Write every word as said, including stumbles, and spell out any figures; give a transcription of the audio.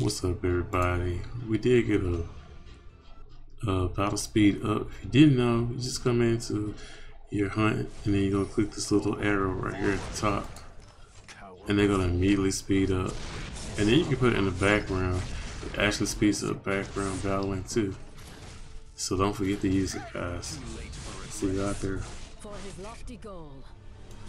What's up, everybody? We did get a, a battle speed up. If you didn't know, you just come into your hunt and then you're gonna click this little arrow right here at the top and they're gonna immediately speed up, and then you can put it in the background. It actually speeds up background battling too, so don't forget to use it, guys. See you out there. For his lofty goal.